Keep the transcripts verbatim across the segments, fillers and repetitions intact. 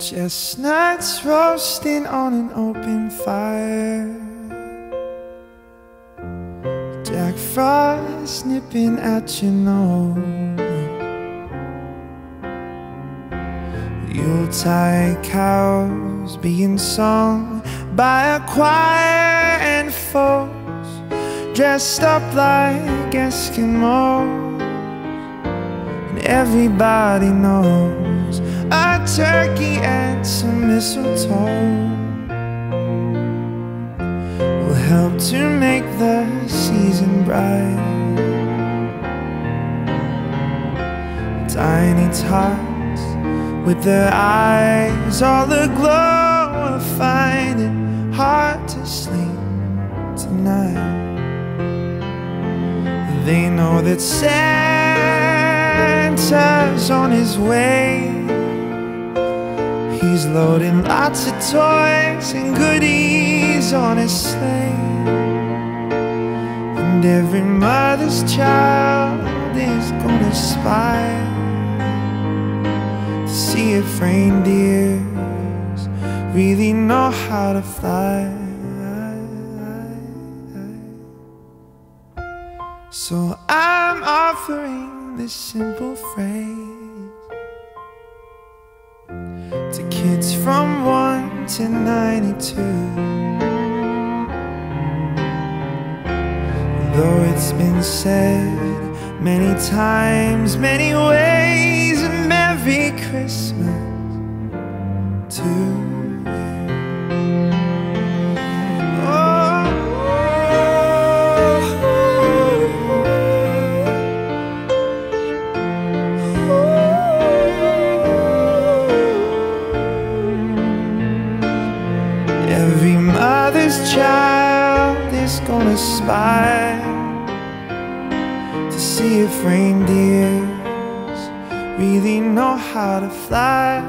Chestnuts roasting on an open fire, Jack Frost nipping at your nose, Yuletide carols being sung by a choir, and folks dressed up like Eskimos. And everybody knows a turkey and some mistletoe will help to make the season bright. Tiny tots with their eyes all aglow are finding it hard to sleep tonight. They know that Santa's on his way. He's loading lots of toys and goodies on his sleigh, and every mother's child is gonna spy to see if reindeers really know how to fly. So I'm offering this simple phrase to kids from one to ninety-two. Though it's been said many times, many ways, and Merry Christmas to you. Oh, oh, oh. Every mother's child is gonna spy to see if reindeers really know how to fly.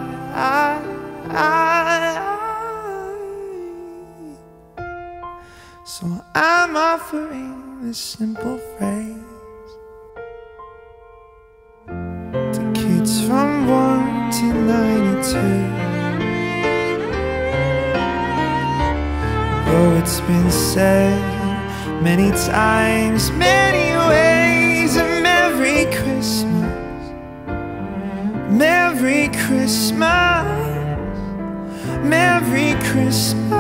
So I'm offering this simple phrase to kids from one to ninety-two. Though it's been said many times, many ways, a Merry Christmas, Merry Christmas, Merry Christmas.